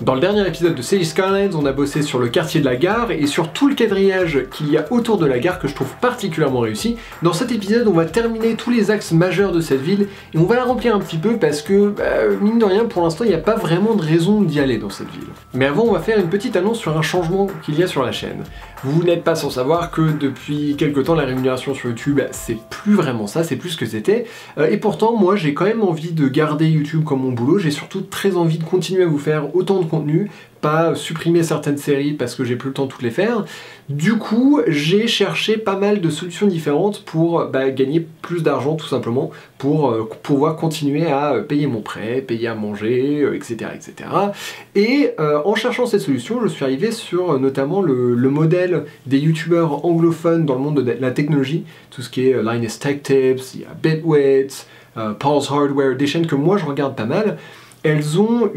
Dans le dernier épisode de Cities Skylines, on a bossé sur le quartier de la gare et sur tout le quadrillage qu'il y a autour de la gare que je trouve particulièrement réussi. Dans cet épisode, on va terminer tous les axes majeurs de cette ville et on va la remplir un petit peu parce que, mine de rien, pour l'instant, il n'y a pas vraiment de raison d'y aller dans cette ville. Mais avant, on va faire une petite annonce sur un changement qu'il y a sur la chaîne. Vous n'êtes pas sans savoir que depuis quelques temps, la rémunération sur YouTube, c'est plus vraiment ça, c'est plus ce que c'était. Et pourtant, moi, j'ai quand même envie de garder YouTube comme mon boulot, j'ai surtout très envie de continuer à vous faire autant de contenu, pas supprimer certaines séries parce que j'ai plus le temps de toutes les faire. Du coup, j'ai cherché pas mal de solutions différentes pour gagner plus d'argent tout simplement, pour pouvoir continuer à payer mon prêt, payer à manger, etc. etc. Et en cherchant ces solutions, je suis arrivé sur notamment le modèle des youtubeurs anglophones dans le monde de la technologie, tout ce qui est Linus Tech Tips, il y a Bitwit, Paul's Hardware, des chaînes que moi je regarde pas mal. Elles ont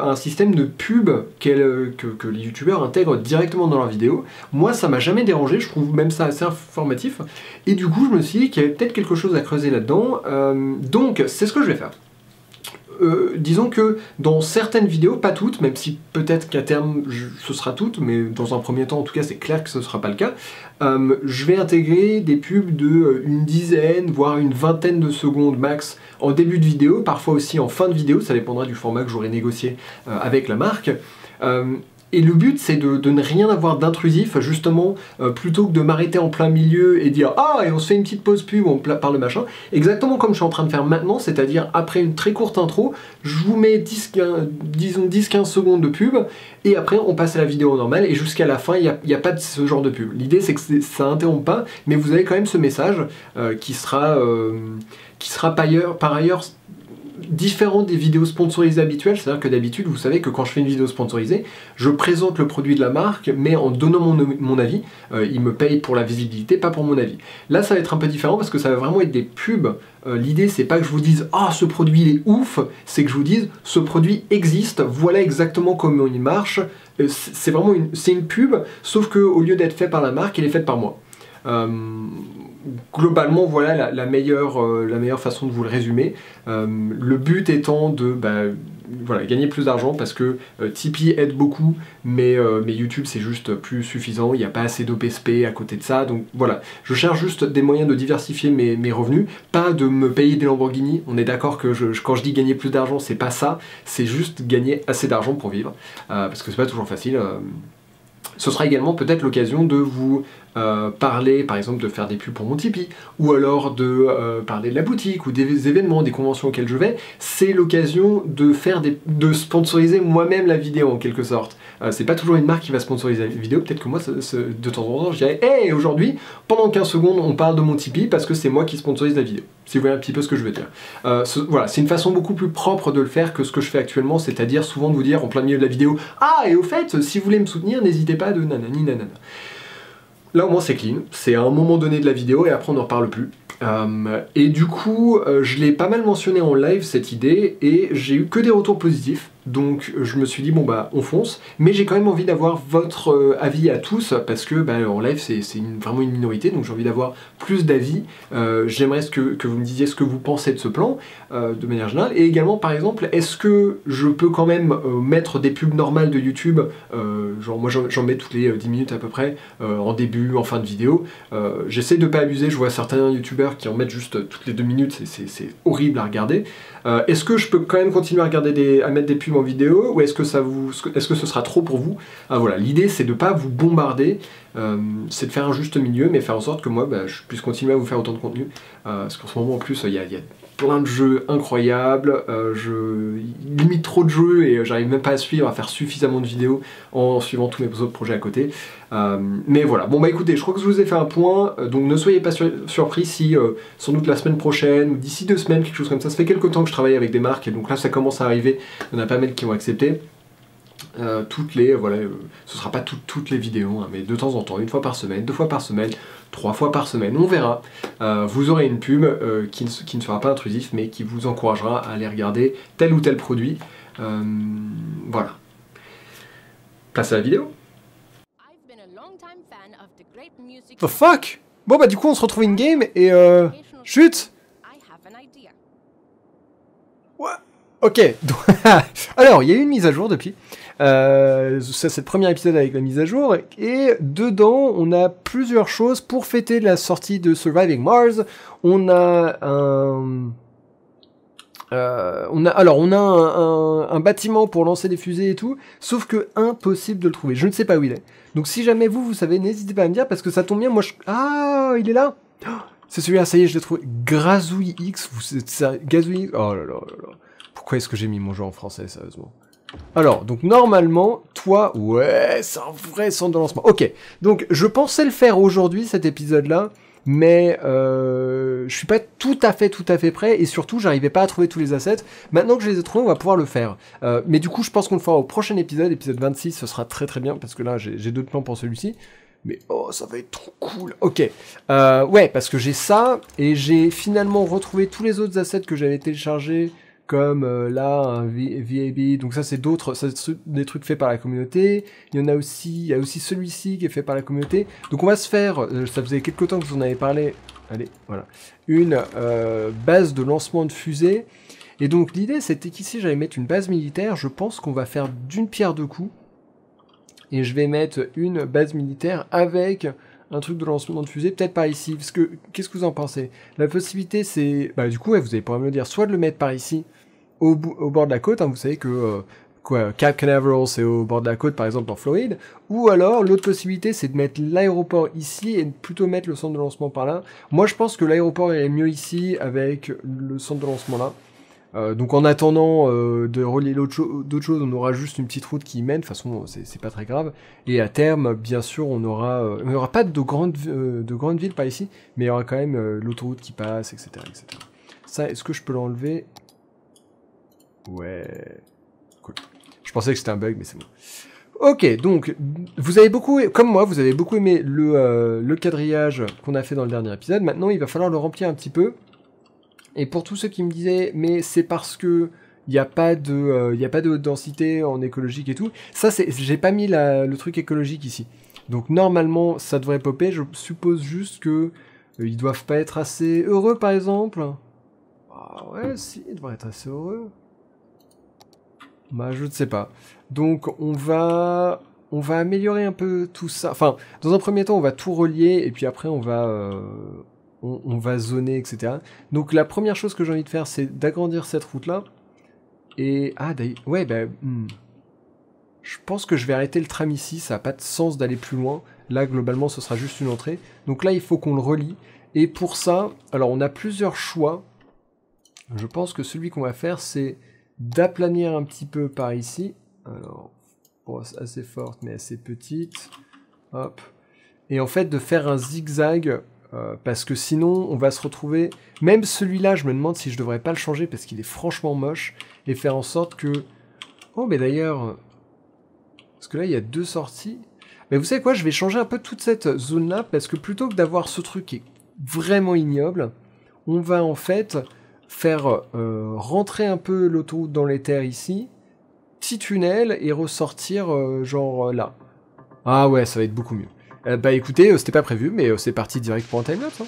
un système de pub que les youtubeurs intègrent directement dans leurs vidéos. Moi, ça m'a jamais dérangé, je trouve même ça assez informatif. Et du coup, je me suis dit qu'il y avait peut-être quelque chose à creuser là-dedans. Donc, c'est ce que je vais faire. Disons que dans certaines vidéos, pas toutes, même si peut-être qu'à terme ce sera toutes, mais dans un premier temps en tout cas c'est clair que ce ne sera pas le cas, je vais intégrer des pubs de une dizaine voire une vingtaine de secondes max en début de vidéo, parfois aussi en fin de vidéo, ça dépendra du format que j'aurai négocié avec la marque. Et le but c'est de ne rien avoir d'intrusif, justement, plutôt que de m'arrêter en plein milieu et dire « Ah, et on se fait une petite pause pub, on parle machin », exactement comme je suis en train de faire maintenant, c'est-à-dire après une très courte intro, je vous mets 10-15 secondes de pub, et après on passe à la vidéo normale, et jusqu'à la fin, il n'y a pas de ce genre de pub. L'idée c'est que ça n'interrompt pas, mais vous avez quand même ce message qui sera par ailleurs différent des vidéos sponsorisées habituelles, c'est-à-dire que d'habitude, vous savez que quand je fais une vidéo sponsorisée, je présente le produit de la marque, mais en donnant mon avis, ils me payent pour la visibilité, pas pour mon avis. Là, ça va être un peu différent parce que ça va vraiment être des pubs. L'idée, c'est pas que je vous dise « Ah, ce produit, il est ouf !» C'est que je vous dise « Ce produit existe, voilà exactement comment il marche. » C'est vraiment une pub, sauf qu'au lieu d'être fait par la marque, elle est faite par moi. Globalement, voilà la meilleure façon de vous le résumer. Le but étant de gagner plus d'argent parce que Tipeee aide beaucoup, mais YouTube c'est juste plus suffisant, il n'y a pas assez d'OPSP à côté de ça, donc voilà. Je cherche juste des moyens de diversifier mes revenus, pas de me payer des Lamborghini, on est d'accord que quand je dis gagner plus d'argent, c'est pas ça, c'est juste gagner assez d'argent pour vivre, parce que c'est pas toujours facile. Ce sera également peut-être l'occasion de vous parler, par exemple, de faire des pubs pour mon Tipeee, ou alors de parler de la boutique, ou des événements, des conventions auxquelles je vais. C'est l'occasion de sponsoriser moi-même la vidéo, en quelque sorte. C'est pas toujours une marque qui va sponsoriser la vidéo, peut-être que moi, de temps en temps, je dirais « Hey, aujourd'hui, pendant 15 secondes, on parle de mon Tipeee, parce que c'est moi qui sponsorise la vidéo ». Si vous voyez un petit peu ce que je veux dire. Voilà, c'est une façon beaucoup plus propre de le faire que ce que je fais actuellement, c'est-à-dire souvent de vous dire en plein milieu de la vidéo « Ah, et au fait, si vous voulez me soutenir, n'hésitez pas de nanani nanana ». Là au moins c'est clean, c'est à un moment donné de la vidéo et après on n'en reparle plus. Et du coup, je l'ai pas mal mentionné en live cette idée et j'ai eu que des retours positifs. Donc je me suis dit bon bah on fonce, mais j'ai quand même envie d'avoir votre avis à tous parce que en live c'est vraiment une minorité, donc j'ai envie d'avoir plus d'avis. J'aimerais que vous me disiez ce que vous pensez de ce plan de manière générale, et également par exemple est-ce que je peux quand même mettre des pubs normales de YouTube, genre moi j'en mets toutes les 10 minutes à peu près, en début, en fin de vidéo. J'essaie de pas abuser, je vois certains youtubeurs qui en mettent juste toutes les 2 minutes, c'est horrible à regarder. Est-ce que je peux quand même continuer à mettre des pubs en vidéo, ou est-ce que ce sera trop pour vous? Voilà, l'idée c'est de pas vous bombarder, c'est de faire un juste milieu, mais faire en sorte que moi je puisse continuer à vous faire autant de contenu, parce qu'en ce moment en plus il y a plein de jeux incroyables, je limite trop de jeux et j'arrive même pas à suivre, à faire suffisamment de vidéos en suivant tous mes autres projets à côté. Mais voilà, bon bah écoutez, je crois que je vous ai fait un point, donc ne soyez pas surpris si sans doute la semaine prochaine ou d'ici 2 semaines, quelque chose comme ça fait quelques temps que je travaille avec des marques et donc là ça commence à arriver, il y en a pas mal qui ont accepté. Ce sera pas toutes les vidéos, hein, mais de temps en temps, une fois par semaine, 2 fois par semaine, 3 fois par semaine, on verra. Vous aurez une pub qui ne sera pas intrusif, mais qui vous encouragera à aller regarder tel ou tel produit. Voilà. Place à la vidéo. The fuck? Bon bah du coup on se retrouve in game et chut. What? Ok, alors il y a eu une mise à jour depuis. C'est le premier épisode avec la mise à jour, et dedans on a plusieurs choses pour fêter la sortie de Surviving Mars. On a un... on a un bâtiment pour lancer des fusées et tout, sauf que impossible de le trouver. Je ne sais pas où il est. Donc si jamais vous savez, n'hésitez pas à me dire parce que ça tombe bien. Moi, je... ah, il est là. Oh, c'est celui-là. Ça y est, je l'ai trouvé. Grazouille-X. Grazouille-X. Oh là là là là. Pourquoi est-ce que j'ai mis mon jeu en français, sérieusement? Alors, donc normalement, toi, ouais, c'est un vrai centre de lancement. Ok. Donc je pensais le faire aujourd'hui, cet épisode-là. Mais je suis pas tout à fait prêt et surtout j'arrivais pas à trouver tous les assets. Maintenant que je les ai trouvés, on va pouvoir le faire. Mais du coup, je pense qu'on le fera au prochain épisode, épisode 26, ce sera très très bien parce que là j'ai d'autres plans pour celui-ci. Mais oh, ça va être trop cool. Ok, ouais, parce que j'ai ça et j'ai finalement retrouvé tous les autres assets que j'avais téléchargés comme là un VAB. Donc ça c'est d'autres, des trucs faits par la communauté. Il y en a aussi, il y a aussi celui-ci qui est fait par la communauté. Donc on va se faire, ça faisait quelque temps que vous en avez parlé. Allez, voilà, une base de lancement de fusée. Et donc l'idée c'était qu'ici j'allais mettre une base militaire. Je pense qu'on va faire d'une pierre deux coups. Et je vais mettre une base militaire avec un truc de lancement de fusée, peut-être par ici. Parce que qu'est-ce que vous en pensez? La possibilité c'est, bah du coup ouais, vous allez pouvoir me le dire, soit de le mettre par ici. Au bord de la côte, hein, vous savez que Cap Canaveral c'est au bord de la côte par exemple en Floride, ou alors l'autre possibilité c'est de mettre l'aéroport ici et de plutôt mettre le centre de lancement par là. Moi je pense que l'aéroport est mieux ici avec le centre de lancement là. Donc en attendant de relier d'autres choses, on aura juste une petite route qui y mène, de toute façon c'est pas très grave, et à terme bien sûr on aura pas de grande ville par ici, mais il y aura quand même l'autoroute qui passe, etc., etc. Ça, est-ce que je peux l'enlever? Ouais, cool. Je pensais que c'était un bug, mais c'est bon. Ok, donc, vous avez beaucoup, comme moi, vous avez beaucoup aimé le quadrillage qu'on a fait dans le dernier épisode. Maintenant, il va falloir le remplir un petit peu. Et pour tous ceux qui me disaient, mais c'est parce que il n'y a pas de haute densité en écologique et tout, ça, j'ai pas mis le truc écologique ici. Donc, normalement, ça devrait popper. Je suppose juste que ils doivent pas être assez heureux, par exemple. Ah ouais, si, ils devraient être assez heureux. Bah, je ne sais pas. Donc, on va améliorer un peu tout ça. Enfin, dans un premier temps, on va tout relier, et puis après, on va zoner, etc. Donc, la première chose que j'ai envie de faire, c'est d'agrandir cette route-là. Et, ah, d'ailleurs, ouais, bah, je pense que je vais arrêter le tram ici, ça n'a pas de sens d'aller plus loin. Là, globalement, ce sera juste une entrée. Donc là, il faut qu'on le relie. Et pour ça, alors, on a plusieurs choix. Je pense que celui qu'on va faire, c'est d'aplanir un petit peu par ici, alors brosse assez forte mais assez petite, hop, et en fait de faire un zigzag parce que sinon on va se retrouver, même celui-là je me demande si je devrais pas le changer parce qu'il est franchement moche, et faire en sorte que, oh mais d'ailleurs, parce que là il y a deux sorties, mais vous savez quoi, je vais changer un peu toute cette zone-là parce que plutôt que d'avoir ce truc qui est vraiment ignoble, on va en fait faire rentrer un peu l'autoroute dans les terres ici, petit tunnel et ressortir genre là. Ah ouais, ça va être beaucoup mieux. Bah écoutez, c'était pas prévu, mais c'est parti direct pour un timelapse. Hein.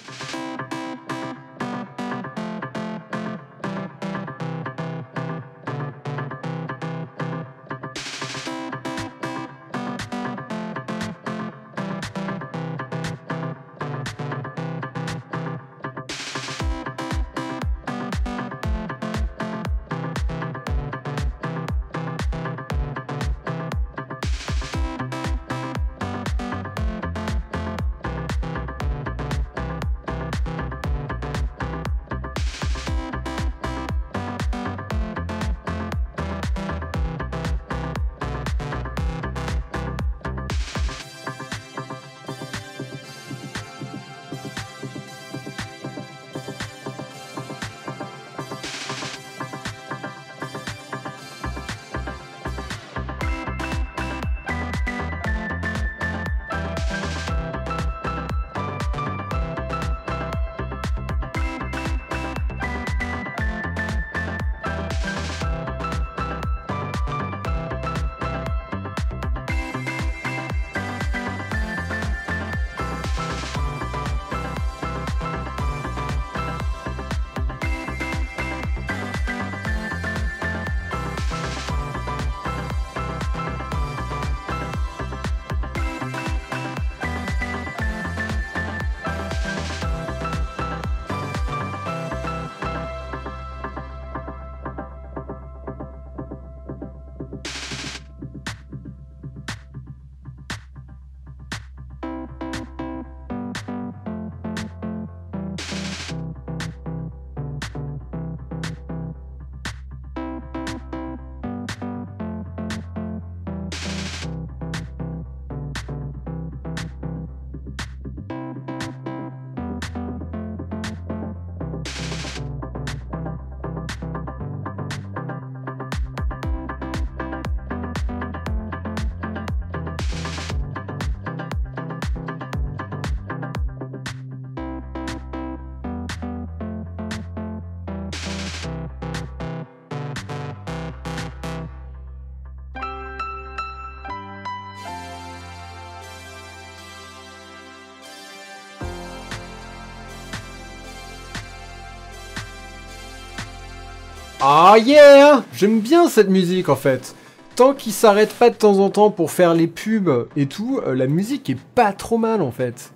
Ah yeah! J'aime bien cette musique en fait. Tant qu'ils s'arrêtent pas de temps en temps pour faire les pubs et tout, la musique est pas trop mal en fait.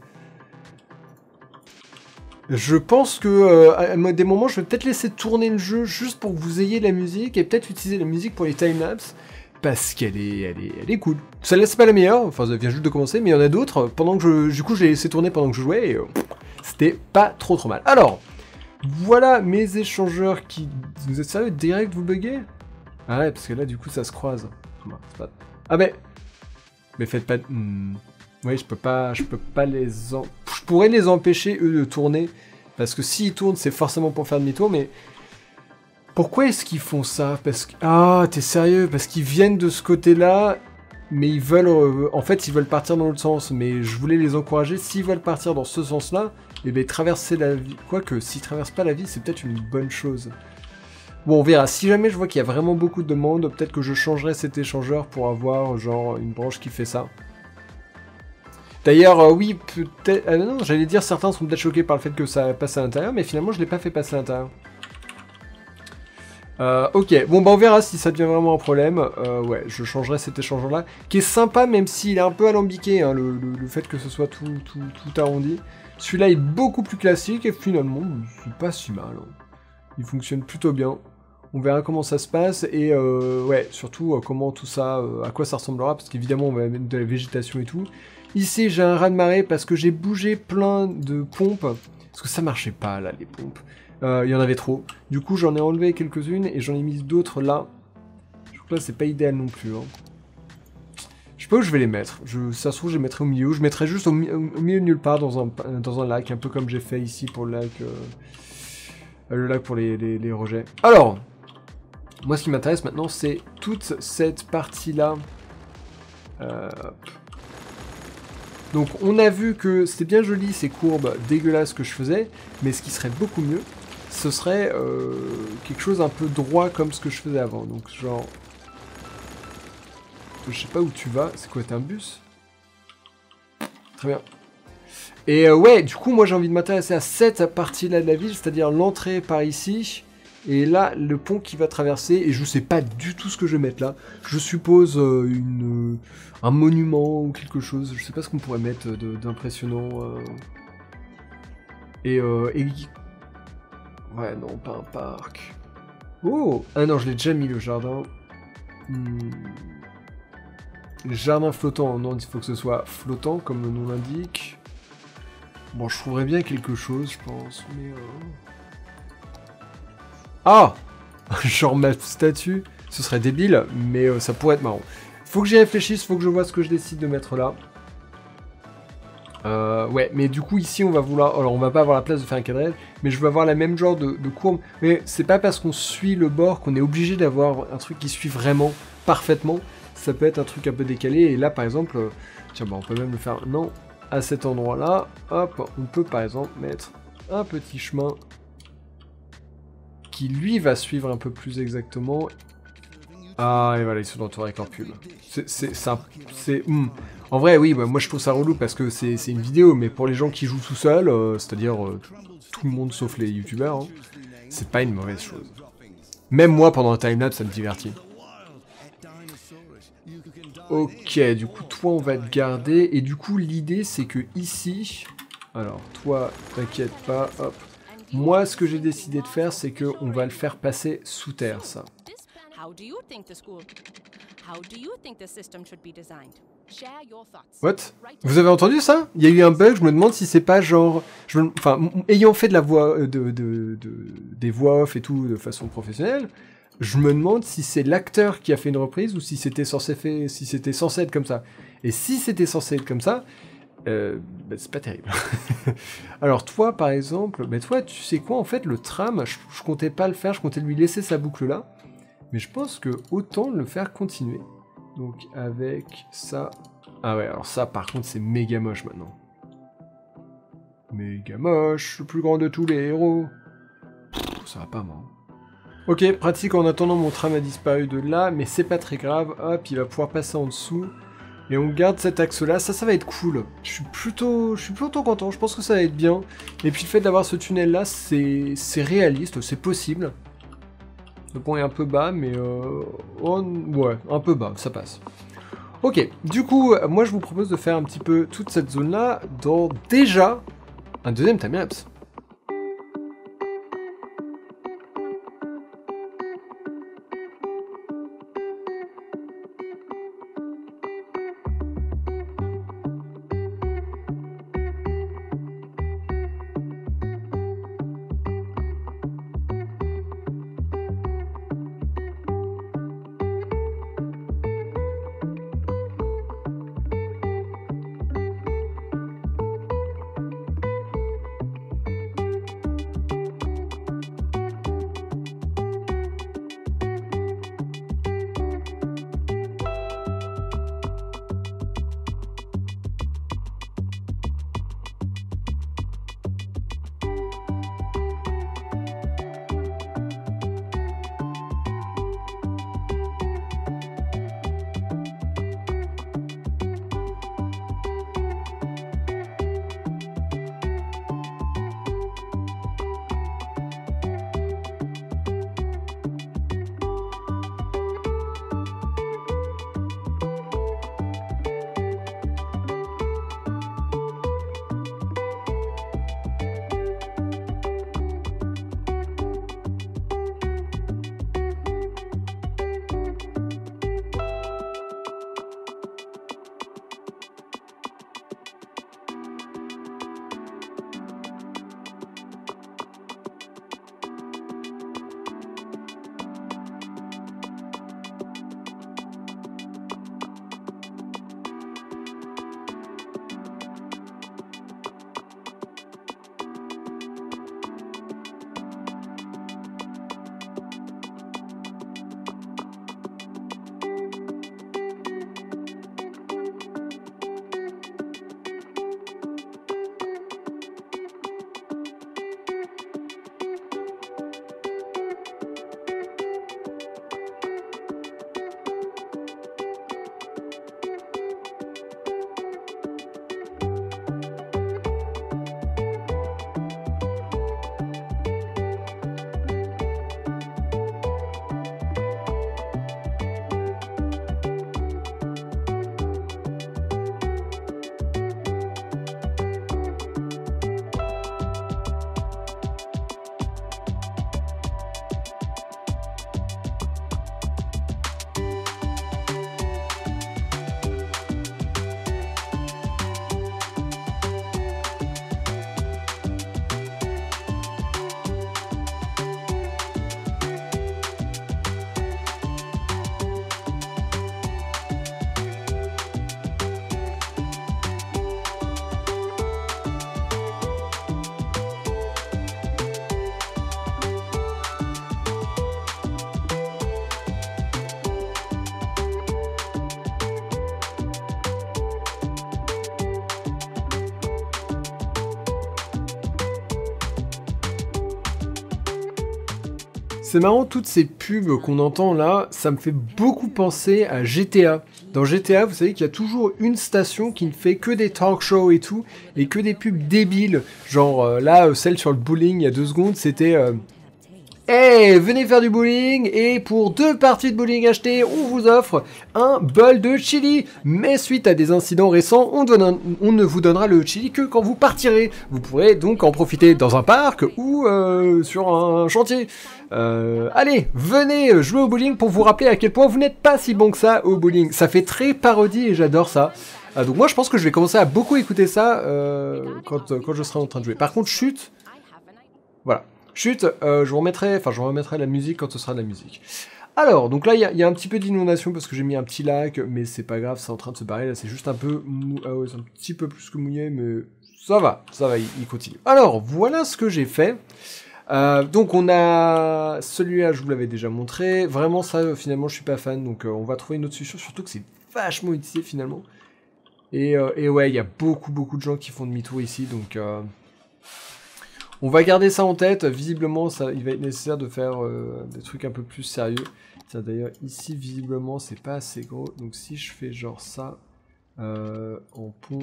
Je pense que à des moments je vais peut-être laisser tourner le jeu juste pour que vous ayez de la musique et peut-être utiliser la musique pour les timelapses parce qu'elle est, elle est cool. Celle-là c'est pas la meilleure, enfin ça vient juste de commencer, mais il y en a d'autres. Pendant que je, du coup, j'ai laissé tourner pendant que je jouais et c'était pas trop mal. Alors, voilà mes échangeurs qui... Vous êtes sérieux? Direct vous buguez? Ah ouais, parce que là du coup ça se croise. Ah mais faites pas... Oui, je peux pas les... Je pourrais les empêcher, eux, de tourner. Parce que s'ils tournent, c'est forcément pour faire demi-tour, mais... Pourquoi est-ce qu'ils font ça? Parce que... Ah, t'es sérieux? Parce qu'ils viennent de ce côté-là, mais ils veulent... En fait, ils veulent partir dans l'autre sens, mais je voulais les encourager. S'ils veulent partir dans ce sens-là, eh bien, traverser la vie... Quoique, s'ils traversent pas la vie, c'est peut-être une bonne chose. Bon, on verra. Si jamais je vois qu'il y a vraiment beaucoup de demandes, peut-être que je changerai cet échangeur pour avoir, genre, une branche qui fait ça. D'ailleurs, oui, peut-être... Ah non, j'allais dire, certains sont peut-être choqués par le fait que ça passe à l'intérieur, mais finalement, je ne l'ai pas fait passer à l'intérieur. Ok, bon, bah on verra si ça devient vraiment un problème. Ouais, je changerai cet échangeur-là, qui est sympa, même s'il est un peu alambiqué, hein, le fait que ce soit tout arrondi. Celui-là est beaucoup plus classique, et finalement, c'est pas si mal. Hein. Il fonctionne plutôt bien. On verra comment ça se passe, et ouais, surtout, comment tout ça... à quoi ça ressemblera, parce qu'évidemment, on va mettre de la végétation et tout. Ici, j'ai un raz-de-marée parce que j'ai bougé plein de pompes. Parce que ça marchait pas, là, les pompes. Il y en avait trop. Du coup, j'en ai enlevé quelques-unes et j'en ai mis d'autres là. Je crois que là, c'est pas idéal non plus. Hein. Je sais pas où je vais les mettre. Ça se trouve, je les mettrai au milieu. Je mettrai juste au milieu de nulle part dans un lac. Un peu comme j'ai fait ici pour le lac pour les rejets. Alors, moi, ce qui m'intéresse maintenant, c'est toute cette partie-là. Donc on a vu que c'était bien joli ces courbes dégueulasses que je faisais, mais ce qui serait beaucoup mieux, ce serait quelque chose un peu droit comme ce que je faisais avant. Donc genre... Je sais pas où tu vas, c'est quoi, t'es un bus? Très bien. Et ouais, du coup moi j'ai envie de m'intéresser à cette partie-là de la ville, c'est-à-dire l'entrée par ici, et là le pont qui va traverser, et je sais pas du tout ce que je vais mettre là. Je suppose un monument ou quelque chose, je sais pas ce qu'on pourrait mettre d'impressionnant. Et... Ouais, non, pas un parc. Oh! Ah non, je l'ai déjà mis le jardin. Le jardin flottant, non, il faut que ce soit flottant, comme le nom l'indique. Bon, je trouverais bien quelque chose, je pense, mais... Ah! Genre ma statue, ce serait débile, mais ça pourrait être marrant. Faut que j'y réfléchisse, faut que je vois ce que je décide de mettre là. Ouais, mais du coup ici on va vouloir... Alors on va pas avoir la place de faire un cadrage, mais je veux avoir la même genre de courbe. Mais c'est pas parce qu'on suit le bord qu'on est obligé d'avoir un truc qui suit vraiment parfaitement. Ça peut être un truc un peu décalé, et là par exemple... Tiens, bah on peut même le faire... Non, à cet endroit-là, hop, on peut par exemple mettre un petit chemin... qui lui va suivre un peu plus exactement. Ah, et voilà, ils sont entourés avec leur pub. En vrai, oui, bah, moi je trouve ça relou parce que c'est une vidéo, mais pour les gens qui jouent tout seuls, c'est-à-dire tout le monde sauf les youtubeurs, hein, c'est pas une mauvaise chose. Même moi, pendant un timelapse, ça me divertit. Ok, du coup, toi, on va te garder. Et du coup, l'idée, c'est que ici... Alors, toi, t'inquiète pas, hop. Moi, ce que j'ai décidé de faire, c'est qu'on va le faire passer sous terre, ça. What? Vous avez entendu ça? Il y a eu un bug, je me demande si c'est pas genre... Enfin, ayant fait de la voix, des voix off et tout de façon professionnelle, je me demande si c'est l'acteur qui a fait une reprise ou si c'était censé être comme ça. Et si c'était censé être comme ça... bah, c'est pas terrible. Alors toi par exemple, bah toi tu sais quoi en fait le tram, je comptais pas le faire, je comptais lui laisser sa boucle là, mais je pense que autant le faire continuer. Donc avec ça, ah ouais alors ça par contre c'est méga moche maintenant. Méga moche, le plus grand de tous les héros. Pff, ça va pas moi. Ok, pratique en attendant mon tram a disparu de là, mais c'est pas très grave, hop il va pouvoir passer en dessous. Et on garde cet axe-là, ça va être cool. Je suis plutôt content, je pense que ça va être bien. Et puis le fait d'avoir ce tunnel-là, c'est réaliste, c'est possible. Ce pont est un peu bas, mais ouais, un peu bas, ça passe. Ok, du coup, moi je vous propose de faire un petit peu toute cette zone-là dans déjà un deuxième timelapse. C'est marrant, toutes ces pubs qu'on entend là, ça me fait beaucoup penser à GTA. Dans GTA, vous savez qu'il y a toujours une station qui ne fait que des talk shows et tout, et que des pubs débiles. Genre là, celle sur le bowling, il y a 2 secondes, c'était hey, venez faire du bowling, et pour 2 parties de bowling achetées, on vous offre un bol de chili. Mais suite à des incidents récents, on ne vous donnera le chili que quand vous partirez. Vous pourrez donc en profiter dans un parc ou sur un chantier. Allez, venez jouer au bowling pour vous rappeler à quel point vous n'êtes pas si bon que ça au bowling. Ça fait très parodie et j'adore ça. Donc moi je pense que je vais commencer à beaucoup écouter ça quand je serai en train de jouer. Par contre, chute, voilà. Chut, je vous remettrai la musique quand ce sera de la musique. Alors, donc là, il y a un petit peu d'inondation parce que j'ai mis un petit lac, mais c'est pas grave, c'est en train de se barrer, là c'est juste un peu mou... Ah ouais, c'est un petit peu plus que mouillé, mais ça va, il continue. Alors, voilà ce que j'ai fait. Donc on a... Celui-là, je vous l'avais déjà montré. Vraiment, ça, finalement, je suis pas fan, donc on va trouver une autre solution, surtout que c'est vachement utilisé, finalement. Et ouais, il y a beaucoup de gens qui font demi-tour ici, donc... On va garder ça en tête, visiblement ça, il va être nécessaire de faire des trucs un peu plus sérieux. Tiens d'ailleurs ici visiblement c'est pas assez gros, donc si je fais genre ça en pont...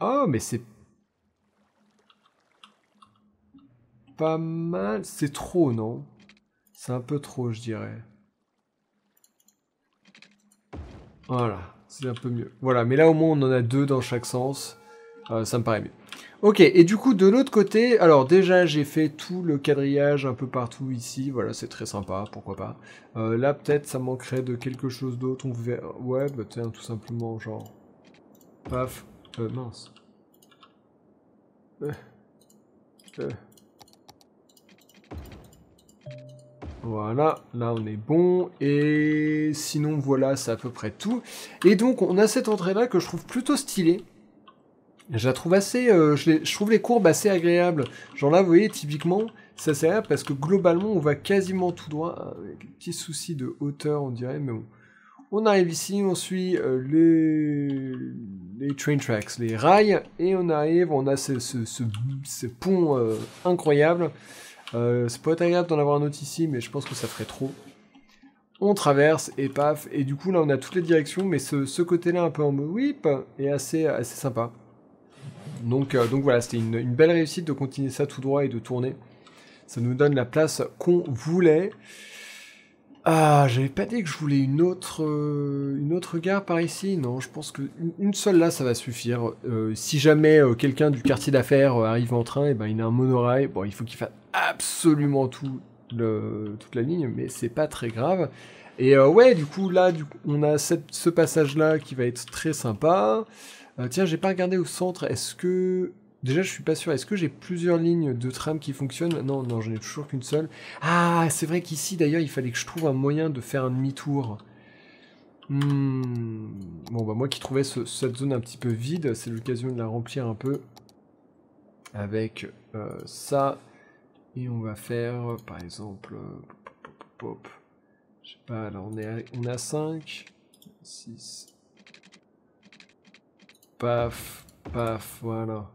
Oh mais c'est pas mal, c'est trop non? C'est un peu trop, je dirais. Voilà, c'est un peu mieux. Voilà, mais là au moins on en a deux dans chaque sens. Ça me paraît mieux. Ok, et du coup de l'autre côté, alors déjà j'ai fait tout le quadrillage un peu partout ici, voilà c'est très sympa, pourquoi pas. Là peut-être ça manquerait de quelque chose d'autre, on verra, ouais bah tiens tout simplement genre, paf, mince. Voilà, là on est bon, et sinon voilà c'est à peu près tout. Et donc on a cette entrée là que je trouve plutôt stylée. Je la trouve assez, je trouve les courbes assez agréables. Genre là, vous voyez, typiquement, ça c'est agréable parce que globalement, on va quasiment tout droit, avec un petit souci de hauteur, on dirait, mais bon. On arrive ici, on suit les train tracks, les rails, et on arrive, on a ce pont incroyable. C'est pas agréable d'en avoir un autre ici, mais je pense que ça ferait trop. On traverse et paf, et du coup là, on a toutes les directions, mais ce côté-là un peu en mode whip est assez sympa. Donc voilà, c'était une belle réussite de continuer ça tout droit et de tourner. Ça nous donne la place qu'on voulait. Ah, j'avais pas dit que je voulais une autre gare par ici. Non, je pense que une seule là, ça va suffire. Si jamais quelqu'un du quartier d'affaires arrive en train, et ben il a un monorail. Bon, il faut qu'il fasse absolument toute la ligne, mais c'est pas très grave. Et ouais, du coup là, on a ce passage là qui va être très sympa. Tiens, j'ai pas regardé au centre, est-ce que... Déjà, je suis pas sûr, est-ce que j'ai plusieurs lignes de tram qui fonctionnent? Non, je n'ai toujours qu'une seule. Ah, c'est vrai qu'ici, d'ailleurs, il fallait que je trouve un moyen de faire un demi-tour. Bon, bah moi qui trouvais cette zone un petit peu vide, c'est l'occasion de la remplir un peu avec ça. Et on va faire, par exemple... Je sais pas, là, on est à 5, 6... Paf, paf, voilà.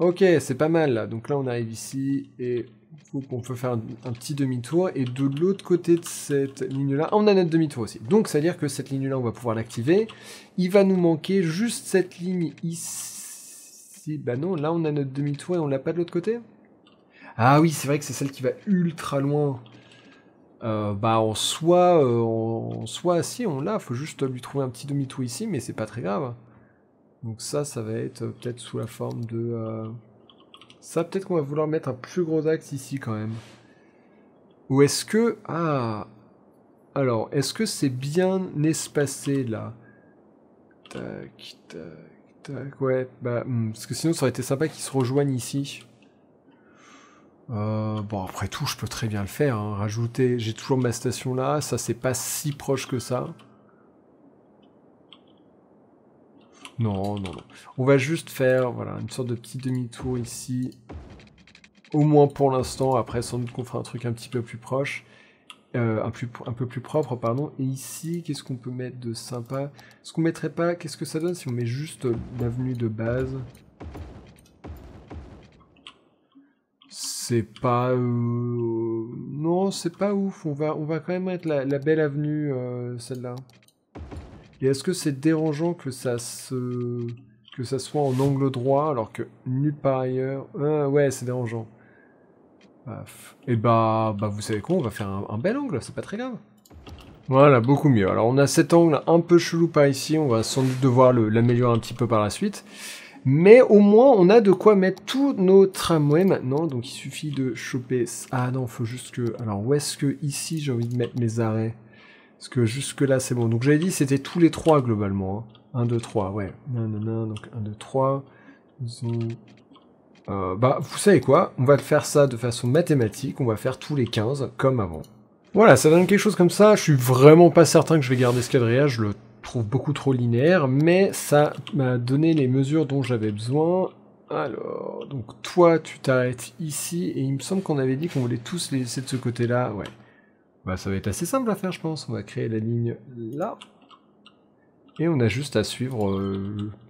Ok, c'est pas mal là. Donc là, on arrive ici et on peut faire un petit demi-tour. Et de l'autre côté de cette ligne-là, on a notre demi-tour aussi. Donc, c'est-à-dire que cette ligne-là, on va pouvoir l'activer. Il va nous manquer juste cette ligne ici. Bah non, là, on a notre demi-tour et on l'a pas de l'autre côté. Ah oui, c'est vrai que c'est celle qui va ultra loin. Bah en soi si on l'a, faut juste lui trouver un petit demi-tour ici, mais c'est pas très grave. Donc ça va être peut-être sous la forme de... Ça peut-être qu'on va vouloir mettre un plus gros axe ici quand même. Ou est-ce que... Ah, alors, est-ce que c'est bien espacé là? Tac, tac, tac, ouais, bah, parce que sinon ça aurait été sympa qu'ils se rejoignent ici. Bon après tout je peux très bien le faire, hein. Rajouter, j'ai toujours ma station là, ça c'est pas si proche que ça. Non. On va juste faire voilà, une sorte de petit demi-tour ici, au moins pour l'instant, après sans doute qu'on fera un truc un petit peu plus proche, un peu plus propre pardon, et ici qu'est-ce qu'on peut mettre de sympa? Est-ce qu'on mettrait pas, qu'est-ce que ça donne si on met juste l'avenue de base? C'est pas... Non, c'est pas ouf. On va quand même mettre la belle avenue, celle-là. Et est-ce que c'est dérangeant que ça soit en angle droit, alors que nulle part ailleurs... ouais, c'est dérangeant. Et bah, vous savez quoi, on va faire un bel angle, c'est pas très grave. Voilà, beaucoup mieux. Alors, on a cet angle un peu chelou par ici, on va sans doute devoir l'améliorer un petit peu par la suite. Mais au moins, on a de quoi mettre tous nos tramways maintenant. Donc, il suffit de choper... Ah non, faut juste que... Alors, où est-ce que ici, j'ai envie de mettre mes arrêts? Parce que jusque-là, c'est bon. Donc, j'avais dit, c'était tous les trois, globalement. 1, 2, 3, ouais. Non, donc 1, 2, 3. Bah, vous savez quoi? On va faire ça de façon mathématique. On va faire tous les 15, comme avant. Voilà, ça donne quelque chose comme ça. Je suis vraiment pas certain que je vais garder ce quadrillage. Le trouve beaucoup trop linéaire, mais ça m'a donné les mesures dont j'avais besoin. Alors, donc toi, tu t'arrêtes ici, et il me semble qu'on avait dit qu'on voulait tous les laisser de ce côté-là, ouais. Bah ça va être assez simple à faire, je pense. On va créer la ligne là, et on a juste à suivre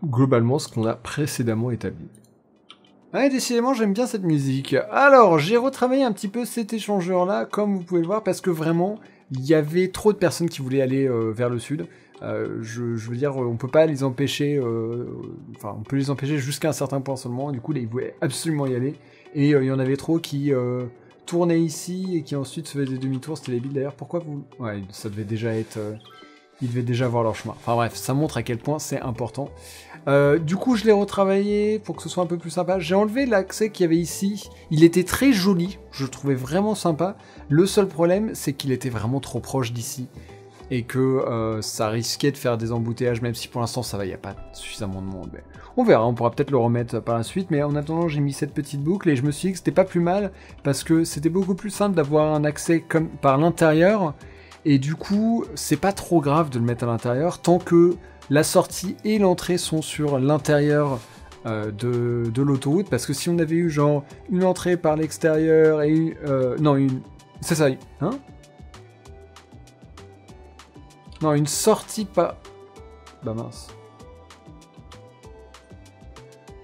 globalement ce qu'on a précédemment établi. Ouais, décidément, j'aime bien cette musique. Alors, j'ai retravaillé un petit peu cet échangeur-là, comme vous pouvez le voir, parce que vraiment, il y avait trop de personnes qui voulaient aller vers le sud. Je veux dire, on peut pas les empêcher, enfin on peut les empêcher jusqu'à un certain point seulement, du coup là ils voulaient absolument y aller, Et il y en avait trop qui tournaient ici et qui ensuite faisaient des demi-tours. C'était les billes d'ailleurs. Pourquoi vous... Ouais, ça devait déjà être... Ils devaient déjà voir leur chemin. Enfin bref, ça montre à quel point c'est important. Du coup, je l'ai retravaillé pour que ce soit un peu plus sympa. J'ai enlevé l'accès qu'il y avait ici. Il était très joli. Je le trouvais vraiment sympa. Le seul problème, c'est qu'il était vraiment trop proche d'ici. Et que ça risquait de faire des embouteillages, même si pour l'instant, ça va, il n'y a pas suffisamment de monde. Mais on verra, on pourra peut-être le remettre par la suite. Mais en attendant, j'ai mis cette petite boucle et je me suis dit que c'était pas plus mal. Parce que c'était beaucoup plus simple d'avoir un accès comme par l'intérieur. Et du coup, c'est pas trop grave de le mettre à l'intérieur tant que la sortie et l'entrée sont sur l'intérieur de l'autoroute. Parce que si on avait eu genre une entrée par l'extérieur et une... non, une... C'est ça, hein? Non, une sortie par... Bah mince.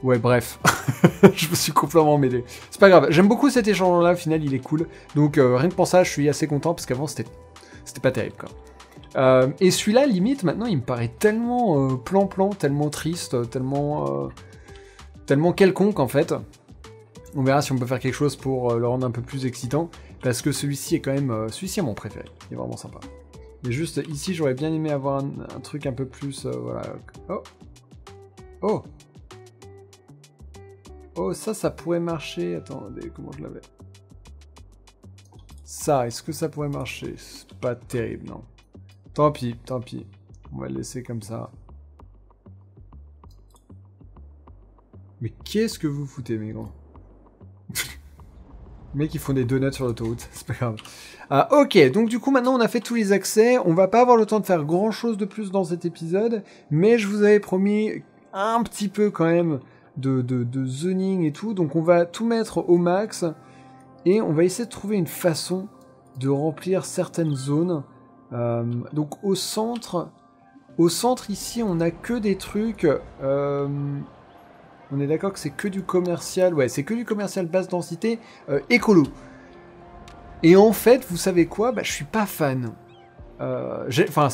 Ouais, bref. Je me suis complètement emmêlé. C'est pas grave. J'aime beaucoup cet échange-là. Au final, il est cool. Donc, rien que pour ça, je suis assez content parce qu'avant, c'était... C'était pas terrible, quoi. Et celui-là, limite, maintenant, il me paraît tellement plan-plan, tellement triste, tellement quelconque, en fait. On verra si on peut faire quelque chose pour le rendre un peu plus excitant, parce que celui-ci est quand même... celui-ci est mon préféré. Il est vraiment sympa. Mais juste, ici, j'aurais bien aimé avoir un truc un peu plus... voilà. Oh! Oh! Oh, ça pourrait marcher. Attendez, comment je l'avais... Ça, est-ce que ça pourrait marcher? C'est pas terrible, non. Tant pis, tant pis. On va le laisser comme ça. Mais qu'est-ce que vous foutez, mes grands? Mec, ils font des donuts sur l'autoroute, c'est pas grave. Ok, donc du coup, maintenant, on a fait tous les accès. On va pas avoir le temps de faire grand-chose de plus dans cet épisode, mais je vous avais promis un petit peu, quand même, de zoning et tout. Donc, on va tout mettre au max. Et on va essayer de trouver une façon de remplir certaines zones. Donc au centre ici, on n'a que des trucs. On est d'accord que c'est que du commercial. Ouais, c'est que du commercial basse densité écolo. Et en fait, vous savez quoi? Bah, je suis pas fan. Enfin,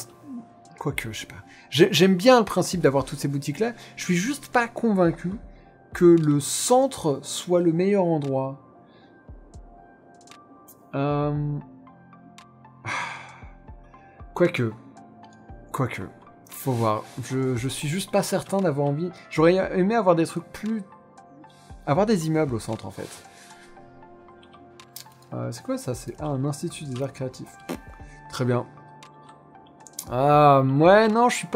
quoique, je sais pas. J'aime bien le principe d'avoir toutes ces boutiques-là. Je suis juste pas convaincu que le centre soit le meilleur endroit. Quoique, faut voir. Je suis juste pas certain d'avoir envie. J'aurais aimé avoir des trucs plus... Avoir des immeubles au centre, en fait. C'est quoi ça? C'est un institut des arts créatifs. Très bien. Ah, ouais, non, je suis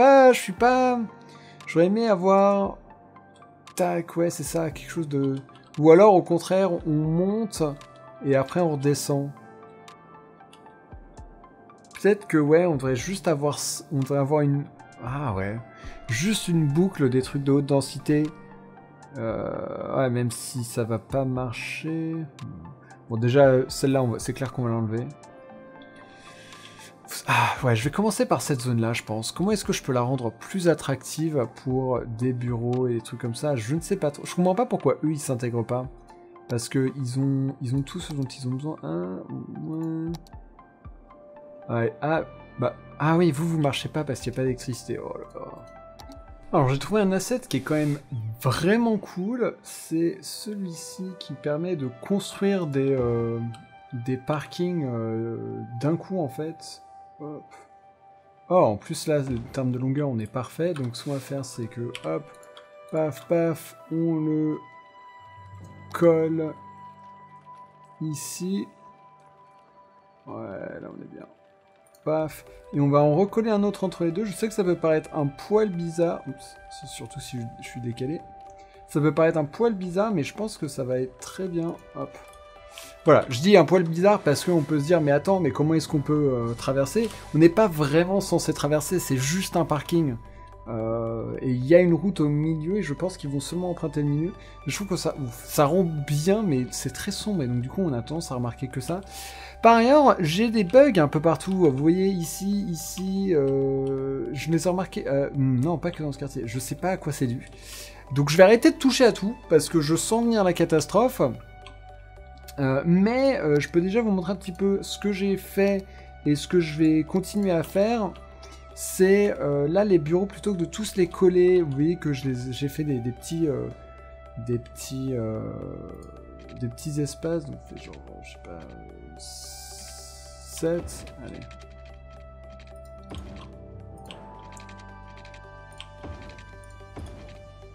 pas... J'aurais aimé avoir... Tac, ouais, c'est ça, quelque chose de... Ou alors, au contraire, on monte... Et après, on redescend. Peut-être que, ouais, on devrait juste avoir... On devrait avoir une... Ah, ouais. Juste une boucle des trucs de haute densité. Ouais, même si ça va pas marcher... Bon, déjà, celle-là, c'est clair qu'on va l'enlever. Ah, ouais, je vais commencer par cette zone-là, je pense. Comment est-ce que je peux la rendre plus attractive pour des bureaux et des trucs comme ça? Je ne sais pas trop. Je comprends pas pourquoi eux, ils s'intègrent pas. Parce que ils ont tout ce dont ils ont besoin. Ouais, ah oui, vous marchez pas parce qu'il n'y a pas d'électricité. Oh là là. Alors j'ai trouvé un asset qui est quand même vraiment cool. C'est celui-ci qui permet de construire des parkings d'un coup en fait. Hop. Oh, en plus là, en termes de longueur, on est parfait. Donc ce qu'on va faire, c'est que hop, paf, paf, on le... colle ici. Ouais, là on est bien. Paf. Et on va en recoller un autre entre les deux. Je sais que ça peut paraître un poil bizarre. Oups, surtout si je suis décalé. Ça peut paraître un poil bizarre, mais je pense que ça va être très bien. Hop. Voilà, je dis un poil bizarre parce qu'on peut se dire, mais attends, mais comment est-ce qu'on peut traverser? On n'est pas vraiment censé traverser, c'est juste un parking. Et il y a une route au milieu et je pense qu'ils vont seulement emprunter le milieu. Je trouve que ça rend bien, mais c'est très sombre et donc du coup on a tendance à remarquer que ça. Par ailleurs, j'ai des bugs un peu partout. Vous voyez ici, je les ai remarqués. Non, pas que dans ce quartier. Je sais pas à quoi c'est dû. Donc je vais arrêter de toucher à tout parce que je sens venir la catastrophe. Mais je peux déjà vous montrer un petit peu ce que j'ai fait et ce que je vais continuer à faire. C'est là les bureaux, plutôt que de tous les coller, vous voyez que j'ai fait des petits des petits espaces, donc fait genre, je sais pas, 7, allez.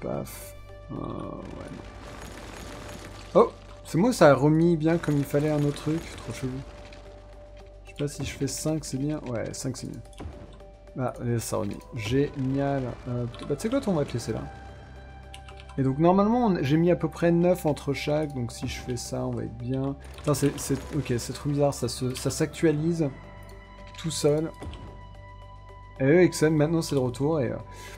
Paf. Oh, ouais, non. Oh, c'est moi, ça a remis bien comme il fallait un autre truc, trop chelou. Je sais pas si je fais 5, c'est bien. Ouais, 5, c'est bien. Ah, ça remet. Génial. Bah, tu sais quoi, on va te laisser là. Et donc, normalement, j'ai mis à peu près 9 entre chaque, donc si je fais ça, on va être bien. Putain, ok, c'est trop bizarre, ça s'actualise tout seul. Et excellent, maintenant c'est de retour. Et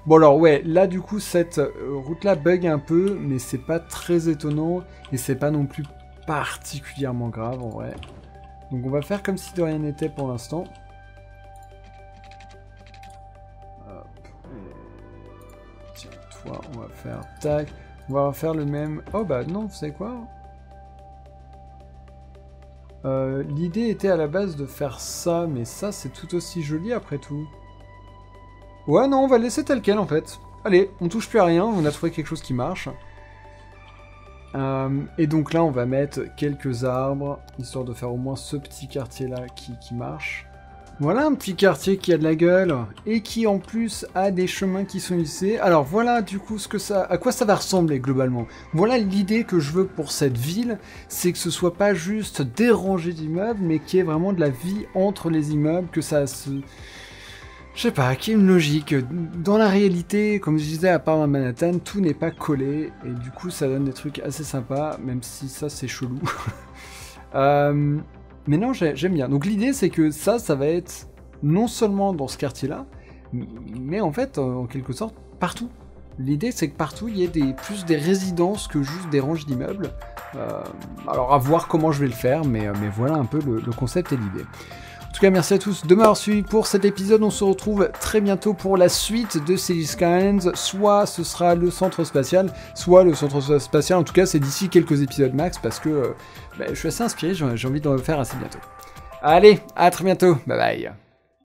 bon alors ouais, là du coup cette route-là bug un peu, mais c'est pas très étonnant et c'est pas non plus particulièrement grave en vrai. Donc on va faire comme si de rien n'était pour l'instant. Et... tiens, toi, on va faire tac, on va faire le même. Oh bah non, vous savez quoi? L'idée était à la base de faire ça, mais ça c'est tout aussi joli après tout. Ouais, non, on va le laisser tel quel, en fait. Allez, on touche plus à rien, on a trouvé quelque chose qui marche. Et donc là, on va mettre quelques arbres, histoire de faire au moins ce petit quartier-là qui marche. Voilà un petit quartier qui a de la gueule, et qui, en plus, a des chemins qui sont lissés. Alors voilà, du coup, à quoi ça va ressembler, globalement. Voilà l'idée que je veux pour cette ville, c'est que ce soit pas juste des rangées d'immeubles, mais qu'il y ait vraiment de la vie entre les immeubles, que ça se... Je sais pas, qu'il y a une logique. Dans la réalité, comme je disais, à part Manhattan, tout n'est pas collé, et du coup ça donne des trucs assez sympas, même si ça c'est chelou. Mais non, j'aime bien. Donc l'idée c'est que ça va être non seulement dans ce quartier-là, mais en fait, en quelque sorte, partout. L'idée c'est que partout il y ait plus des résidences que juste des ranges d'immeubles. Alors à voir comment je vais le faire, mais voilà un peu le concept et l'idée. En tout cas, merci à tous de m'avoir suivi pour cet épisode. On se retrouve très bientôt pour la suite de Cities Skylines. Soit ce sera le centre spatial, soit le centre spatial. En tout cas, c'est d'ici quelques épisodes max parce que je suis assez inspiré. J'ai envie d'en faire assez bientôt. Allez, à très bientôt. Bye bye.